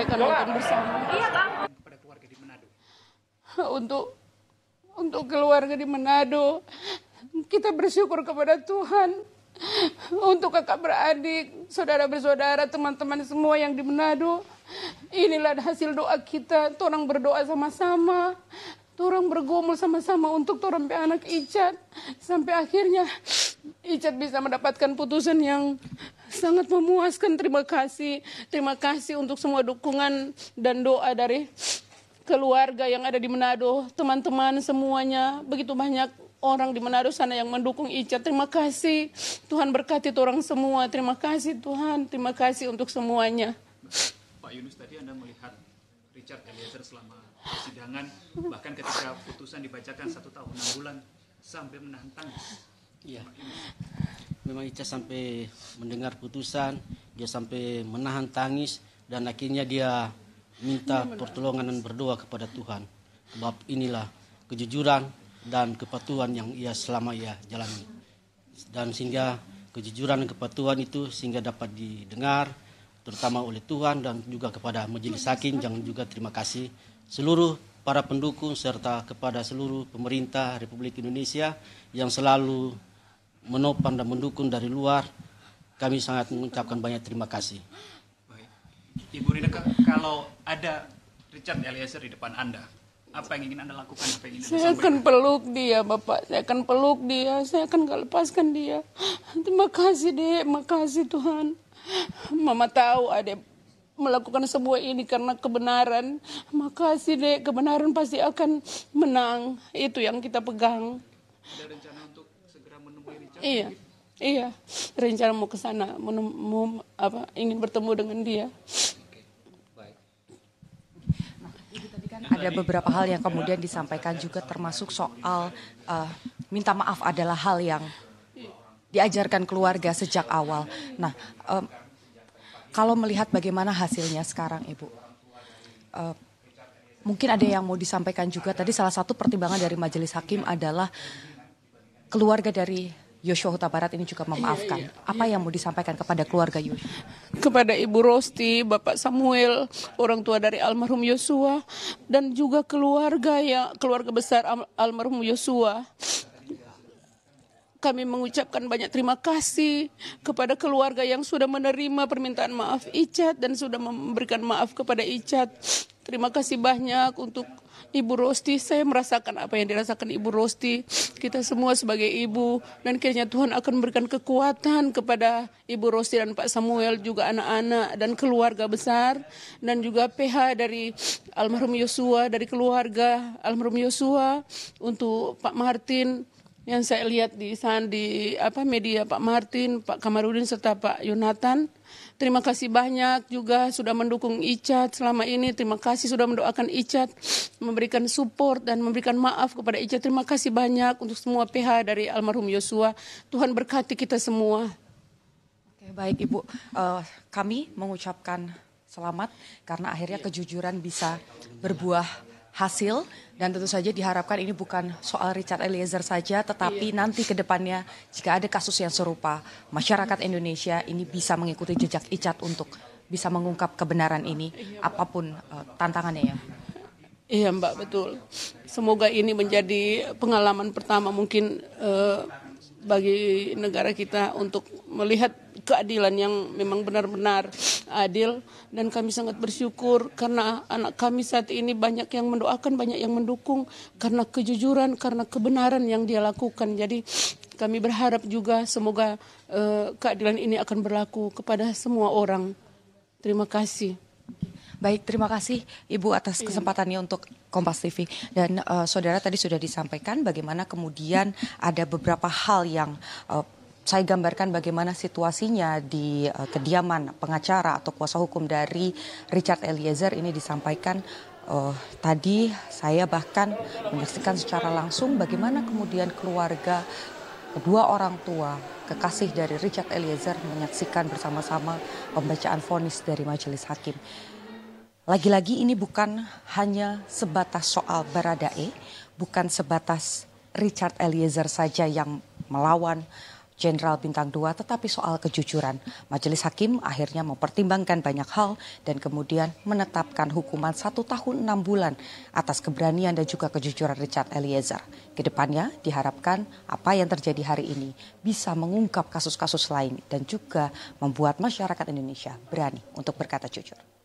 mereka nonton bersama. Untuk keluarga di Manado, kita bersyukur kepada Tuhan. Untuk kakak beradik, saudara-bersaudara, teman-teman semua yang di Manado, inilah hasil doa kita. Torang berdoa sama-sama, torang bergumul sama-sama untuk torang anak Icat. Sampai akhirnya Icat bisa mendapatkan putusan yang sangat memuaskan. Terima kasih untuk semua dukungan dan doa dari keluarga yang ada di Manado, teman-teman semuanya, begitu banyak. Orang di Manado sana yang mendukung Icat, terima kasih. Tuhan berkati orang semua, terima kasih Tuhan, terima kasih untuk semuanya. Pak Yunus, tadi Anda melihat Richard Eliezer selama persidangan, bahkan ketika putusan dibacakan 1 tahun 6 bulan, sampai menahan tangis. Iya, memang Icat sampai mendengar putusan, dia sampai menahan tangis, dan akhirnya dia minta pertolongan dan berdoa kepada Tuhan. Sebab inilah kejujuran dan kepatuhan yang ia selama ia jalani, dan sehingga kejujuran dan kepatuhan itu sehingga dapat didengar terutama oleh Tuhan, dan juga kepada Majelis Hakim. Jangan juga terima kasih seluruh para pendukung serta kepada seluruh pemerintah Republik Indonesia yang selalu menopang dan mendukung dari luar. Kami sangat mengucapkan banyak terima kasih. Baik. Ibu Rina, kalau ada Richard Eliezer di depan Anda, apa yang ingin Anda lakukan? Apa yang ingin Anda sampaikan? Saya akan peluk dia, Bapak. Saya akan peluk dia. Saya akan gak lepaskan dia. Terima kasih, Dek. Terima kasih, Tuhan. Mama tahu Adek melakukan sebuah ini karena kebenaran. Makasih, Dek. Kebenaran pasti akan menang. Itu yang kita pegang. Ada rencana untuk segera menemui Richard? Iya. Iya. Rencana mau ke sana, ingin bertemu dengan dia. Ada beberapa hal yang kemudian disampaikan juga, termasuk soal minta maaf adalah hal yang diajarkan keluarga sejak awal. Nah, kalau melihat bagaimana hasilnya sekarang, Ibu, mungkin ada yang mau disampaikan juga. Tadi salah satu pertimbangan dari Majelis Hakim adalah keluarga dari Yosua Hutabarat ini juga memaafkan. Apa yang mau disampaikan kepada keluarga Yosua? Kepada Ibu Rosti, Bapak Samuel, orang tua dari almarhum Yosua, dan juga keluarga besar almarhum Yosua. Kami mengucapkan banyak terima kasih kepada keluarga yang sudah menerima permintaan maaf Icat dan sudah memberikan maaf kepada Icat. Terima kasih banyak untuk Ibu Rosti. Saya merasakan apa yang dirasakan Ibu Rosti. Kita semua sebagai ibu, dan kiranya Tuhan akan memberikan kekuatan kepada Ibu Rosti dan Pak Samuel, juga anak-anak dan keluarga besar, dan juga PH dari almarhum Yosua, dari keluarga almarhum Yosua, untuk Pak Martin. Yang saya lihat di media, Pak Martin, Pak Kamaruddin, serta Pak Yonatan. Terima kasih banyak juga sudah mendukung Icat selama ini. Terima kasih sudah mendoakan Icat, memberikan support dan memberikan maaf kepada Icat. Terima kasih banyak untuk semua PH dari almarhum Yosua. Tuhan berkati kita semua. Oke, baik Ibu, kami mengucapkan selamat karena akhirnya kejujuran bisa berbuah hasil, dan tentu saja diharapkan ini bukan soal Richard Eliezer saja, tetapi nanti ke depannya jika ada kasus yang serupa, masyarakat Indonesia ini bisa mengikuti jejak Icat untuk bisa mengungkap kebenaran ini, apapun tantangannya ya. Iya Mbak, betul. Semoga ini menjadi pengalaman pertama mungkin bagi negara kita untuk melihat keadilan yang memang benar-benar adil, dan kami sangat bersyukur karena anak kami saat ini banyak yang mendoakan, banyak yang mendukung karena kejujuran, karena kebenaran yang dia lakukan. Jadi kami berharap juga semoga keadilan ini akan berlaku kepada semua orang. Terima kasih. Baik, terima kasih Ibu atas kesempatannya untuk Kompas TV. Dan saudara, tadi sudah disampaikan bagaimana kemudian ada beberapa hal yang saya gambarkan bagaimana situasinya di kediaman pengacara atau kuasa hukum dari Richard Eliezer ini disampaikan. Tadi saya bahkan menyaksikan secara langsung bagaimana kemudian keluarga, kedua orang tua, kekasih dari Richard Eliezer menyaksikan bersama-sama pembacaan vonis dari Majelis Hakim. Lagi-lagi ini bukan hanya sebatas soal baradae, bukan sebatas Richard Eliezer saja yang melawan Jenderal Bintang 2, tetapi soal kejujuran. Majelis Hakim akhirnya mempertimbangkan banyak hal dan kemudian menetapkan hukuman 1 tahun 6 bulan atas keberanian dan juga kejujuran Richard Eliezer. Kedepannya diharapkan apa yang terjadi hari ini bisa mengungkap kasus-kasus lain dan juga membuat masyarakat Indonesia berani untuk berkata jujur.